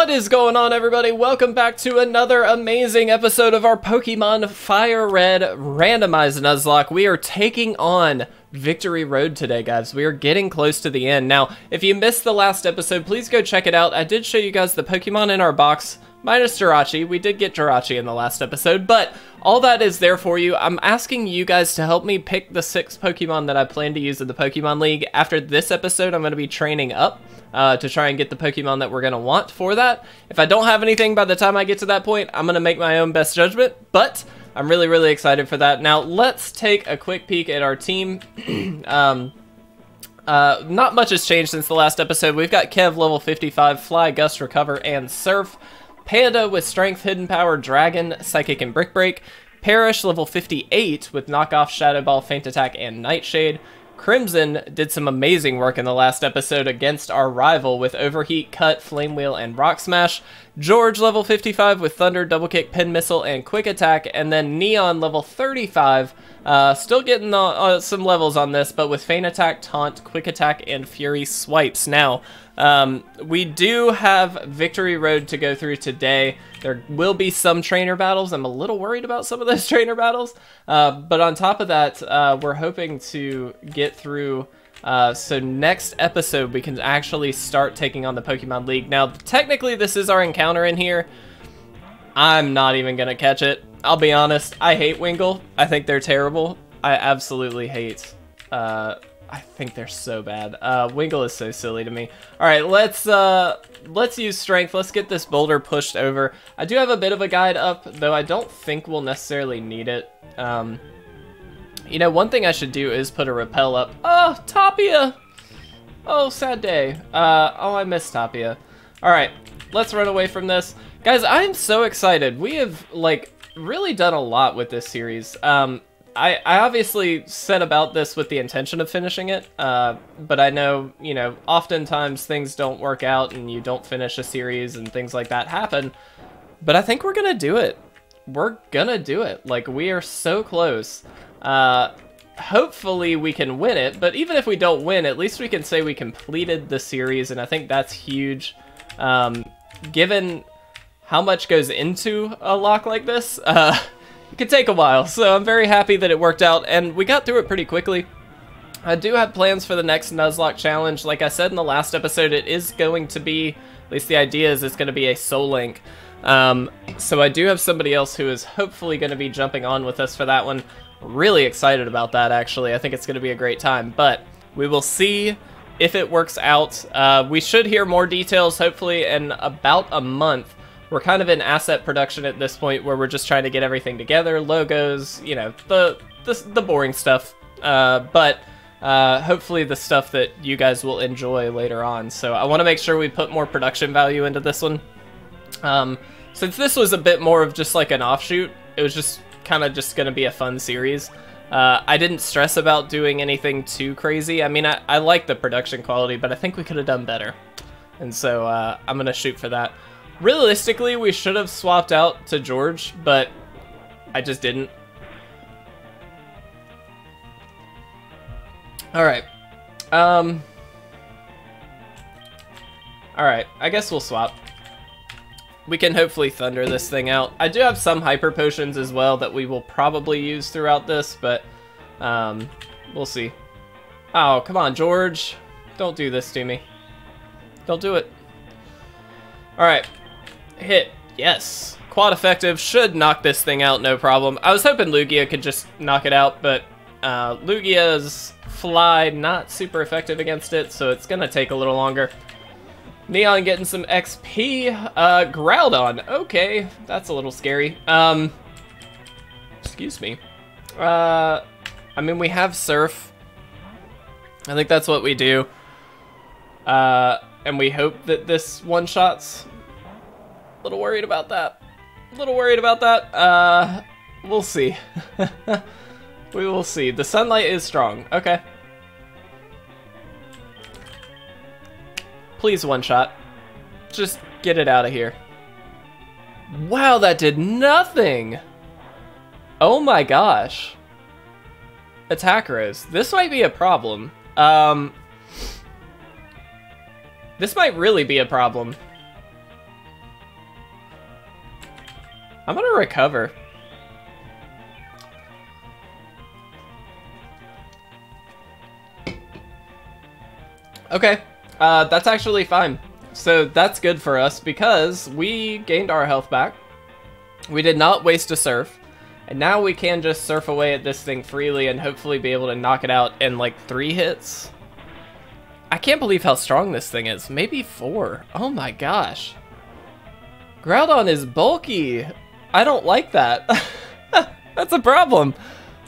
What is going on, everybody? Welcome back to another amazing episode of our Pokemon Fire Red Randomized Nuzlocke. We are taking on Victory Road today, guys. We are getting close to the end. Now, if you missed the last episode, please go check it out. I did show you guys the Pokemon in our box, minus Jirachi. We did get Jirachi in the last episode, but all that is there for you. I'm asking you guys to help me pick the 6 Pokemon that I plan to use in the Pokemon League. After this episode, I'm going to be training up to try and get the Pokemon that we're going to want for that. If I don't have anything by the time I get to that point, I'm going to make my own best judgment, but I'm really, really excited for that. Now, let's take a quick peek at our team. Not much has changed since the last episode. We've got Kev, level 55, Fly, Gust, Recover, and Surf. Panda with Strength, Hidden Power, Dragon, Psychic, and Brick Break. Parrish, level 58, with Knockoff, Shadow Ball, Faint Attack, and Nightshade. Crimson did some amazing work in the last episode against our rival with Overheat, Cut, Flame Wheel, and Rock Smash. George, level 55, with Thunder, Double Kick, Pin Missile, and Quick Attack. And then Neon, level 35, still getting some levels on this, but with Feint Attack, Taunt, Quick Attack, and Fury Swipes. Now, we do have Victory Road to go through today. There will be some trainer battles. I'm a little worried about some of those trainer battles, but on top of that, we're hoping to get through, so next episode we can actually start taking on the Pokemon League. Now, technically this is our encounter in here. I'm not even gonna catch it. I'll be honest, I hate Wingle. I think they're terrible. I absolutely hate, I think they're so bad. Winkle is so silly to me. All right, let's use strength. Let's get this boulder pushed over. I do have a bit of a guide up, though I don't think we'll necessarily need it. You know, one thing I should do is put a repel up. Oh, Tapia! Oh, sad day. Oh, I miss Tapia. All right, let's run away from this. Guys, I am so excited. We have, like, really done a lot with this series. I obviously set about this with the intention of finishing it, but I know, you know, oftentimes things don't work out and you don't finish a series and things like that happen, but I think we're gonna do it. We're gonna do it. Like, we are so close. Hopefully we can win it, but even if we don't win, at least we can say we completed the series, and I think that's huge, given how much goes into a lock like this. It could take a while, so I'm very happy that it worked out, and we got through it pretty quickly. I do have plans for the next Nuzlocke challenge. Like I said in the last episode, it is going to be, at least the idea is, it's going to be a Soul Link. So I do have somebody else who is hopefully going to be jumping on with us for that one. Really excited about that, actually. I think it's going to be a great time, but we will see if it works out. We should hear more details, hopefully, in about a month. We're kind of in asset production at this point, where we're just trying to get everything together, logos, you know, the boring stuff, but hopefully the stuff that you guys will enjoy later on. So I want to make sure we put more production value into this one. Since this was a bit more of just like an offshoot, it was just kind of just going to be a fun series. I didn't stress about doing anything too crazy. I mean, I like the production quality, but I think we could have done better. And so I'm going to shoot for that. Realistically, we should have swapped out to George, but I just didn't. Alright. Alright, I guess we'll swap. We can hopefully thunder this thing out. I do have some hyper potions as well that we will probably use throughout this, but we'll see. Oh, come on, George. Don't do this to me. Don't do it. Alright. Hit. Yes. Quad effective should knock this thing out, no problem. I was hoping Lugia could just knock it out, but Lugia's Fly not super effective against it, so it's going to take a little longer. Neon getting some XP. Groudon. Okay, that's a little scary. Excuse me. I mean, we have Surf. I think that's what we do. And we hope that this one-shots. A little worried about that. A little worried about that. We'll see. We will see. The sunlight is strong. Okay. Please one-shot. Just get it out of here. Wow, that did nothing! Oh my gosh. Attack Rose. This might be a problem. This might really be a problem. I'm gonna recover. Okay, that's actually fine. So that's good for us because we gained our health back. We did not waste a surf. And now we can just surf away at this thing freely and hopefully be able to knock it out in like 3 hits. I can't believe how strong this thing is. Maybe 4. Oh my gosh. Groudon is bulky. I don't like that. That's a problem.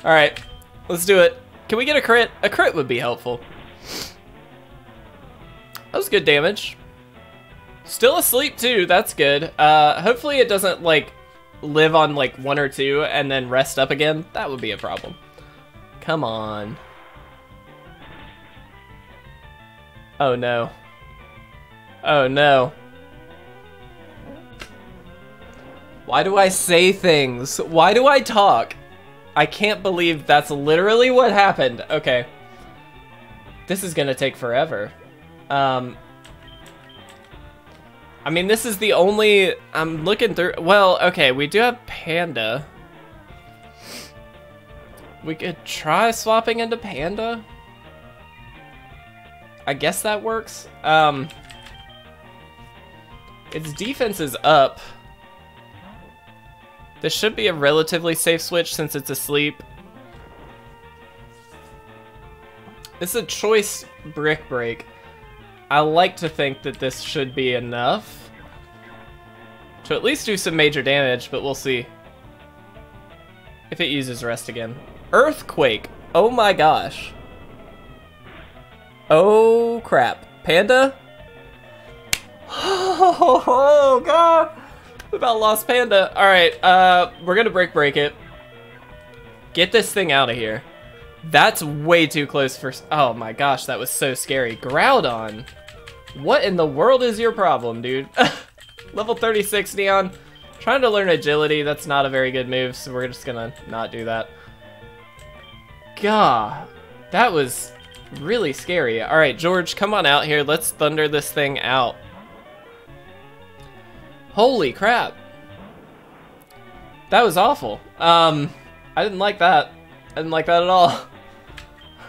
All right, let's do it. Can we get a crit? A crit would be helpful. That was good damage. Still asleep too, that's good. Hopefully it doesn't like live on like 1 or 2 and then rest up again. That would be a problem. Come on. Oh no. Oh no. Why do I say things? Why do I talk? I can't believe that's literally what happened. Okay. This is gonna take forever. I mean, this is the only... I'm looking through... Well, okay, we do have Panda. We could try swapping into Panda. I guess that works. Its defense is up. This should be a relatively safe switch since it's asleep. It's a choice brick break. I like to think that this should be enough to at least do some major damage, but we'll see if it uses rest again. Earthquake! Oh my gosh. Oh crap. Panda? Oh god! We about lost Panda. Alright, we're gonna break it. Get this thing out of here. That's way too close for... Oh my gosh, that was so scary. Groudon! What in the world is your problem, dude? Level 36, Neon. Trying to learn agility, that's not a very good move, so we're just gonna not do that. Gah, that was really scary. Alright, George, come on out here. Let's thunder this thing out. Holy crap. That was awful. I didn't like that. I didn't like that at all.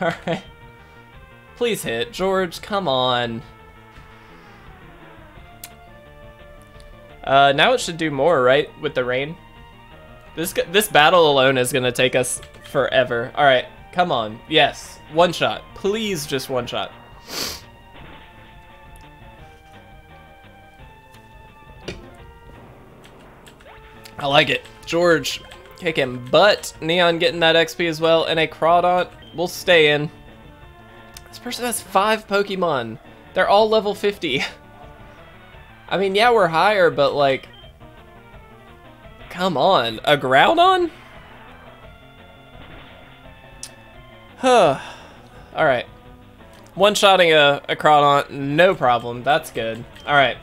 Alright. Please hit, George, come on. Now it should do more, right? With the rain? This battle alone is going to take us forever. Alright, come on. Yes, 1 shot. Please, just 1 shot. I like it. George, kick him. But Neon getting that XP as well. And a Crawdont will stay in. This person has 5 Pokemon. They're all level 50. I mean, yeah, we're higher, but like... Come on. A Groudon? Huh. Alright. 1-shotting a Crawdont, no problem. That's good. Alright.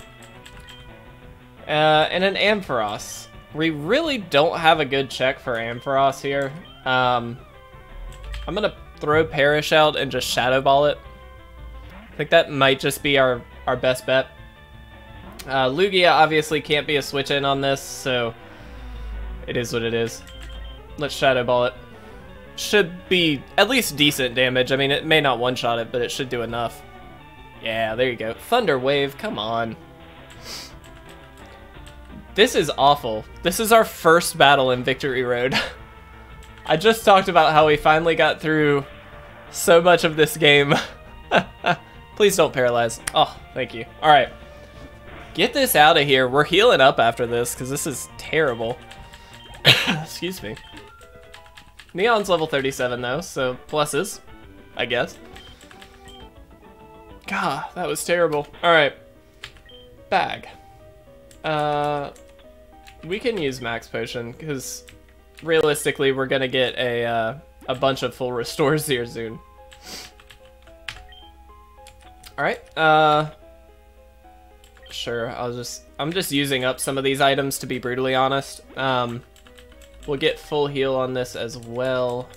And an Ampharos. We really don't have a good check for Ampharos here. I'm gonna throw Parrish out and just Shadow Ball it. I think that might just be our best bet. Lugia obviously can't be a switch in on this, so it is what it is. Let's Shadow Ball it. Should be at least decent damage. I mean, it may not 1-shot it, but it should do enough. Yeah, there you go. Thunder Wave, come on. This is awful. This is our first battle in Victory Road. I just talked about how we finally got through so much of this game. Please don't paralyze. Oh, thank you. All right. Get this out of here. We're healing up after this because this is terrible. Excuse me. Neon's level 37 though, so pluses, I guess. God, that was terrible. All right. Bag. We can use Max Potion because realistically we're gonna get a bunch of full restores here soon. All right. Sure. I'm just using up some of these items to be brutally honest. We'll get full heal on this as well.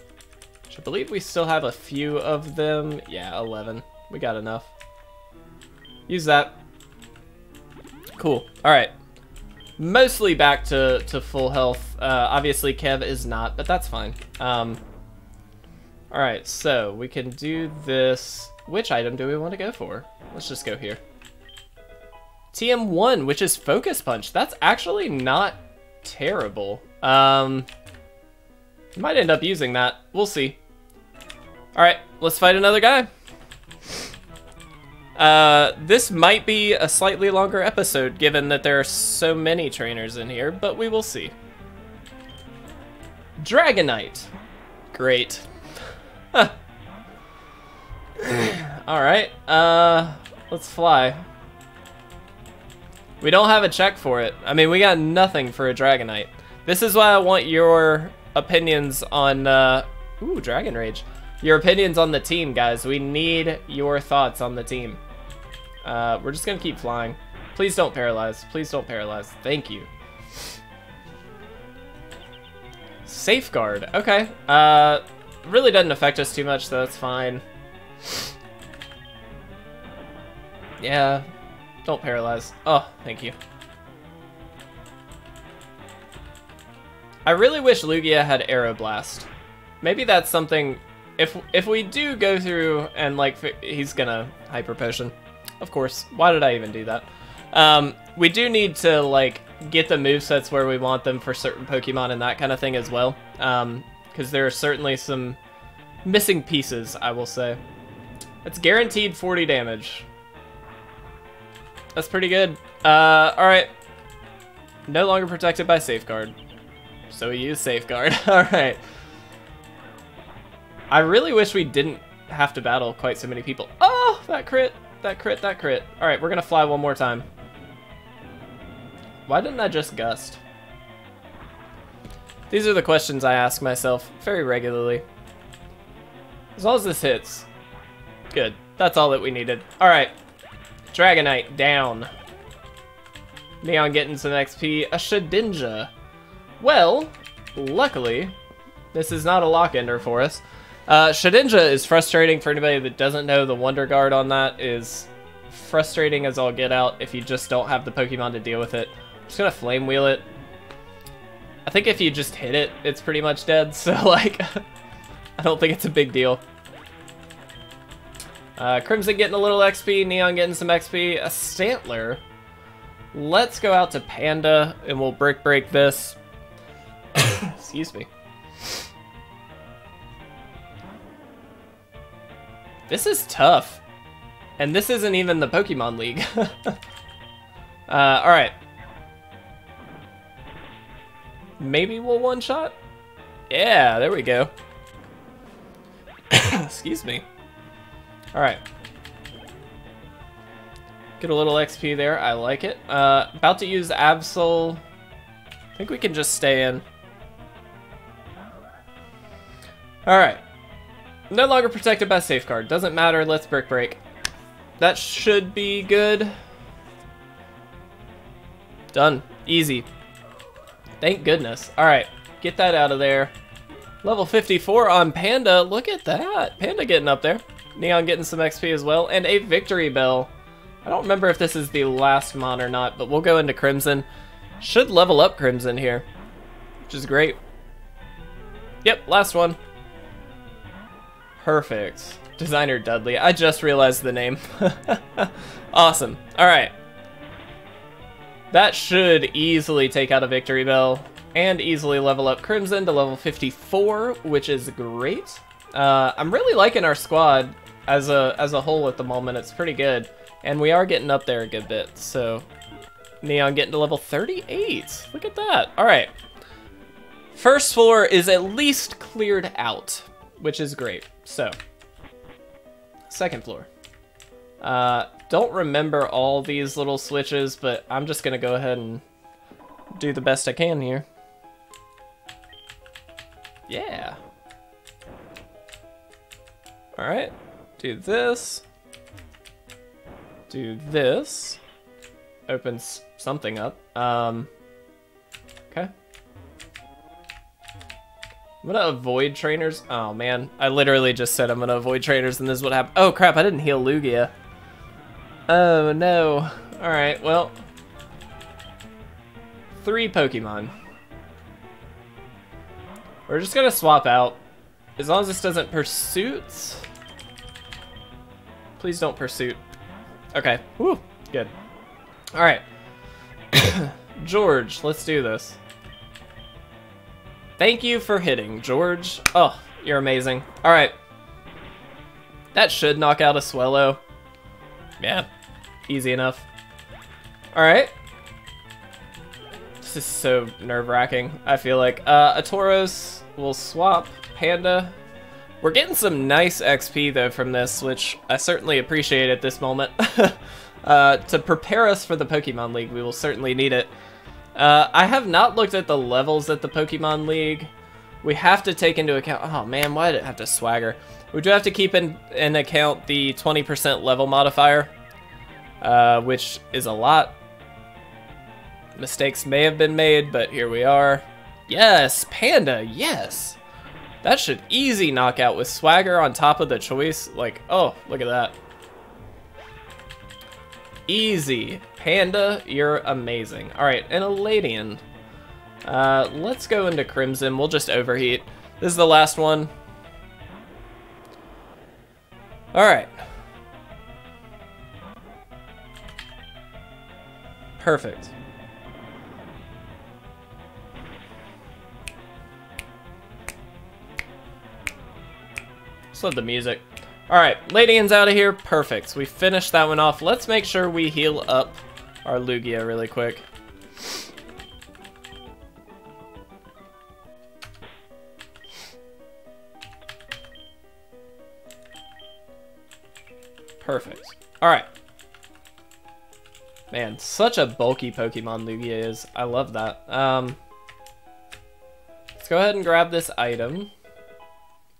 Which I believe we still have a few of them. Yeah, 11. We got enough. Use that. Cool. All right. mostly back to full health. Obviously Kev is not, but that's fine. Alright, so we can do this. Which item do we want to go for? Let's just go here. TM1, which is Focus Punch. That's actually not terrible. Might end up using that. We'll see. Alright, let's fight another guy. This might be a slightly longer episode, given that there are so many trainers in here, but we will see. Dragonite. Great. Alright, let's fly. We don't have a check for it. I mean, we got nothing for a Dragonite. This is why I want your opinions on, ooh, Dragon Rage. Your opinions on the team, guys. We need your thoughts on the team. We're just gonna keep flying. Please don't paralyze. Please don't paralyze. Thank you. Safeguard. Okay. Really doesn't affect us too much, so that's fine. Yeah. Don't paralyze. Oh, thank you. I really wish Lugia had Aeroblast. Maybe that's something... If we do go through and, like, he's gonna Hyper Potion. Of course. Why did I even do that? We do need to, like, get the movesets where we want them for certain Pokemon and that kind of thing as well. Because there are certainly some missing pieces, I will say. That's guaranteed 40 damage. That's pretty good. Alright. No longer protected by Safeguard. So we use Safeguard. Alright. I really wish we didn't have to battle quite so many people. Oh, that crit, that crit, that crit. All right, we're gonna fly one more time. Why didn't I just gust? These are the questions I ask myself very regularly. As long as this hits. Good, that's all that we needed. All right, Dragonite down. Neon getting some XP, a Shedinja. Well, luckily, this is not a lock-ender for us. Shedinja is frustrating for anybody that doesn't know. The Wonder Guard on that is frustrating as all get out if you just don't have the Pokemon to deal with it. I'm just gonna Flame Wheel it. I think if you just hit it, it's pretty much dead, so like, I don't think it's a big deal. Crimson getting a little XP, Neon getting some XP, a Stantler. Let's go out to Panda and we'll break this. Excuse me. This is tough. And this isn't even the Pokemon League. Alright. Maybe we'll one-shot? Yeah, there we go. Excuse me. Alright. Get a little XP there. I like it. About to use Absol. I think we can just stay in. Alright. No longer protected by Safeguard. Doesn't matter. Let's Brick Break. That should be good. Done. Easy. Thank goodness. Alright. Get that out of there. Level 54 on Panda. Look at that. Panda getting up there. Neon getting some XP as well. And a Victory Bell. I don't remember if this is the last mon or not, but we'll go into Crimson. Should level up Crimson here, which is great. Yep, last one. Perfect. Designer Dudley. I just realized the name. Awesome. All right. That should easily take out a Victory Bell and easily level up Crimson to level 54, which is great. I'm really liking our squad as a whole at the moment. It's pretty good. And we are getting up there a good bit. So Neon getting to level 38. Look at that. All right. First floor is at least cleared out, which is great. So, second floor. Don't remember all these little switches, but I'm just gonna go ahead and do the best I can here. Yeah. All right, do this. Do this. Opens something up. Okay. I'm gonna avoid trainers. Oh man, I literally just said I'm gonna avoid trainers and this is what happened. Oh crap, I didn't heal Lugia. Oh no. Alright, well. three Pokemon. We're just gonna swap out. As long as this doesn't pursuit. Please don't pursuit. Okay. Woo. Good. Alright. George, let's do this. Thank you for hitting, George. Oh, you're amazing. Alright. That should knock out a Swellow. Yeah. Easy enough. Alright. This is so nerve-wracking, I feel like. A Tauros will swap Panda. We're getting some nice XP, though, from this, which I certainly appreciate at this moment. To prepare us for the Pokemon League, we will certainly need it. I have not looked at the levels at the Pokemon League. We have to take into account... Oh, man, why did it have to swagger? We do have to keep in account the 20% level modifier, which is a lot. Mistakes may have been made, but here we are. Yes, Panda, yes! That should easy knockout with swagger on top of the choice. Like, oh, look at that. Easy. Panda, you're amazing. Alright, and a Ladian. Let's go into Crimson. We'll just overheat. This is the last one. Alright. Perfect. Just love the music. Alright, Ladian's out of here. Perfect. We finished that one off. Let's make sure we heal up our Lugia really quick. Perfect. Alright. Man, such a bulky Pokemon Lugia is. I love that. Let's go ahead and grab this item.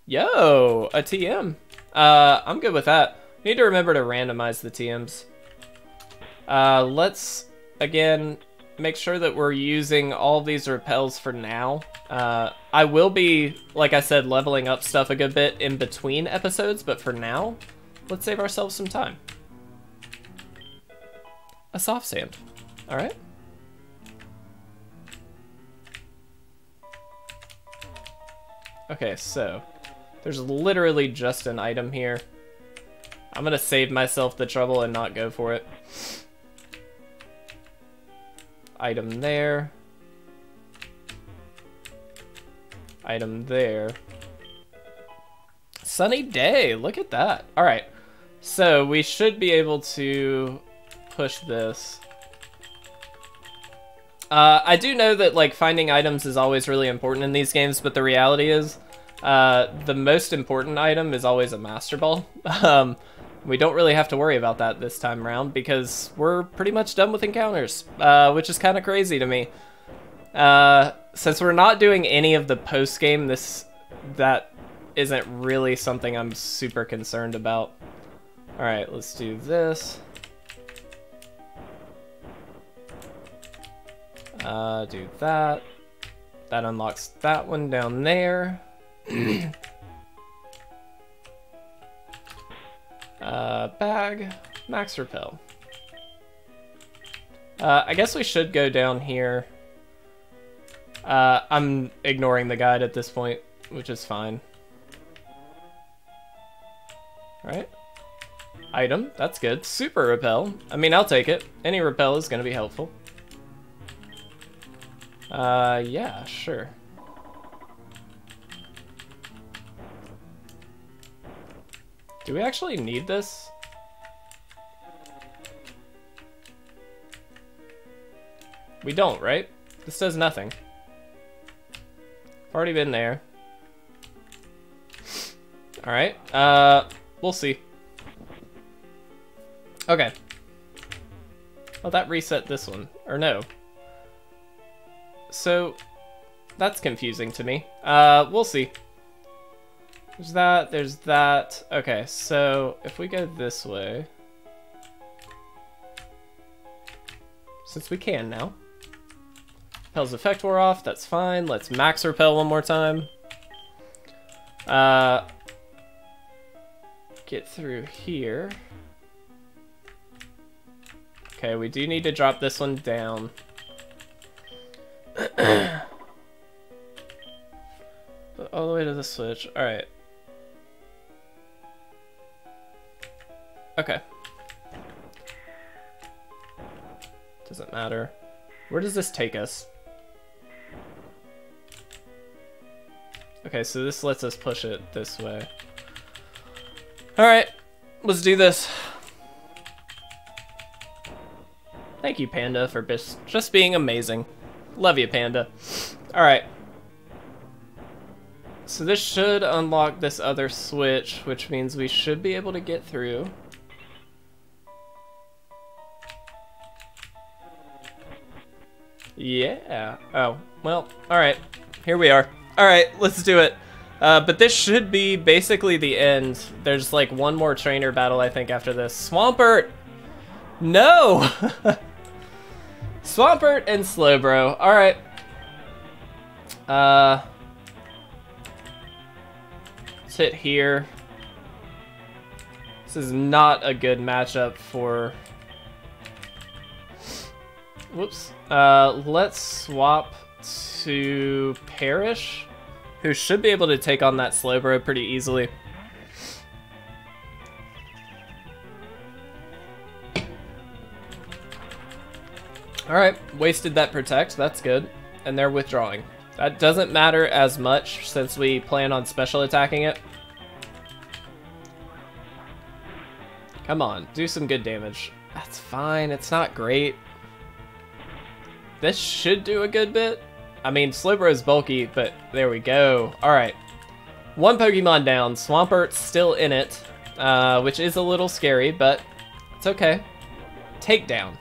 Yo, a TM. I'm good with that. Need to remember to randomize the TMs. Let's, again, make sure that we're using all these repels for now. I will be, like I said, leveling up stuff a good bit in between episodes, but for now, let's save ourselves some time. A soft sand. Alright. Okay, so... there's literally just an item here. I'm gonna save myself the trouble and not go for it. Item there. Item there. Sunny day, look at that. All right, so we should be able to push this. I do know that like finding items is always really important in these games, but the reality is the most important item is always a Master Ball. We don't really have to worry about that this time around because we're pretty much done with encounters, which is kind of crazy to me. Since we're not doing any of the post-game, that isn't really something I'm super concerned about. Alright, let's do this. Do that. That unlocks that one down there. Bag, max repel. I guess we should go down here. I'm ignoring the guide at this point, which is fine. Alright. Item, that's good. Super repel. I mean, I'll take it. Any repel is going to be helpful. Yeah, sure. Do we actually need this? We don't, right? This does nothing. I've already been there. Alright, we'll see. Okay. Well, that reset this one. Or no. So, that's confusing to me. We'll see. There's that, there's that. Okay, so if we go this way, since we can now, repel's effect wore off, that's fine. Let's max repel one more time. Get through here. Okay, we do need to drop this one down. play to the Switch. Alright. Okay. Doesn't matter. Where does this take us? Okay, so this lets us push it this way. Alright, let's do this. Thank you, Panda, for just being amazing. Love you, Panda. Alright. So this should unlock this other switch, which means we should be able to get through. Yeah. Oh, well, alright. Here we are. Alright, let's do it. But this should be basically the end. There's like one more trainer battle, I think, after this. Swampert! No! Swampert and Slowbro. Alright. Let's hit here. This is not a good matchup for... Whoops. Let's swap to Parrish, who should be able to take on that Slowbro pretty easily. Alright, wasted that Protect, that's good. And they're withdrawing. That doesn't matter as much since we plan on special attacking it. Come on, do some good damage. That's fine, it's not great. This should do a good bit. I mean, Slowbro's bulky, but there we go. Alright, one Pokemon down. Swampert's still in it, which is a little scary, but it's okay. Takedown.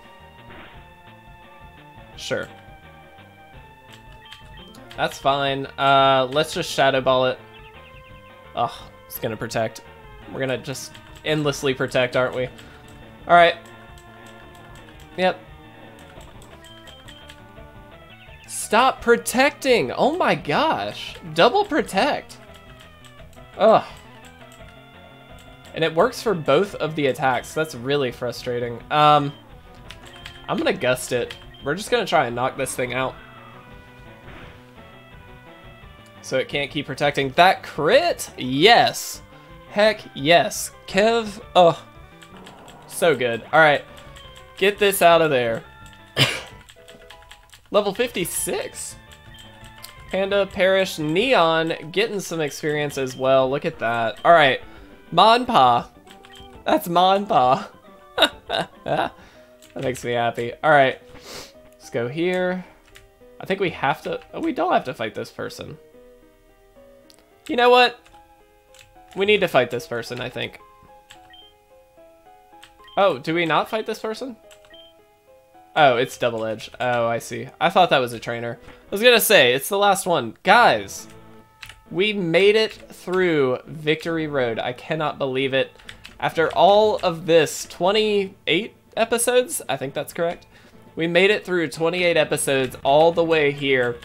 Sure. That's fine. Let's just Shadow Ball it. Oh, it's gonna protect. We're gonna just endlessly protect, aren't we? Alright. Yep. Stop protecting! Oh my gosh! Double protect! Ugh. And it works for both of the attacks. So that's really frustrating. I'm gonna Gust it. We're just gonna try and knock this thing out. So it can't keep protecting. That crit? Yes! Heck yes. Kev, oh, so good. Alright, get this out of there. Level 56? Panda, Parrish, Neon, getting some experience as well. Look at that. Alright, Mon Pa. That's Mon Pa. That makes me happy. Alright. Let's go here. I think we have to... Oh, we don't have to fight this person. You know what? We need to fight this person, I think. Oh, do we not fight this person? Oh, it's double-edged. Oh, I see. I thought that was a trainer. I was gonna say, it's the last one. Guys, we made it through Victory Road. I cannot believe it. After all of this, 28 episodes? I think that's correct. We made it through 28 episodes all the way here.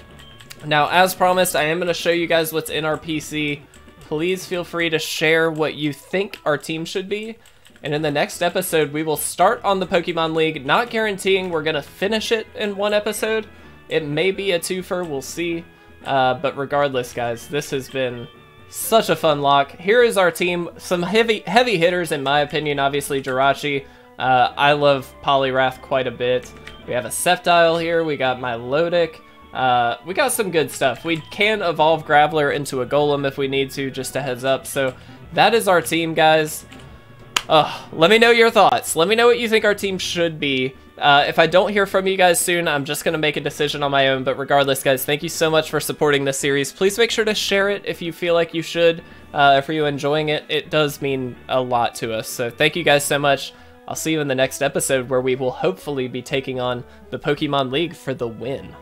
Now, as promised, I am going to show you guys what's in our PC. Please feel free to share what you think our team should be. And in the next episode, we will start on the Pokemon League. Not guaranteeing we're going to finish it in one episode. It may be a twofer, we'll see. But regardless, guys, this has been such a fun lock. Here is our team. Some heavy hitters, in my opinion, obviously Jirachi. I love Poliwrath quite a bit. We have a Sceptile here, we got Milotic, we got some good stuff. We can evolve Graveler into a Golem if we need to, just a heads up. So that is our team, guys. Let me know your thoughts. Let me know what you think our team should be. If I don't hear from you guys soon, I'm just going to make a decision on my own. But regardless, guys, thank you so much for supporting this series. Please make sure to share it if you feel like you should. If you're enjoying it, it does mean a lot to us. So thank you guys so much. I'll see you in the next episode where we will hopefully be taking on the Pokemon League for the win.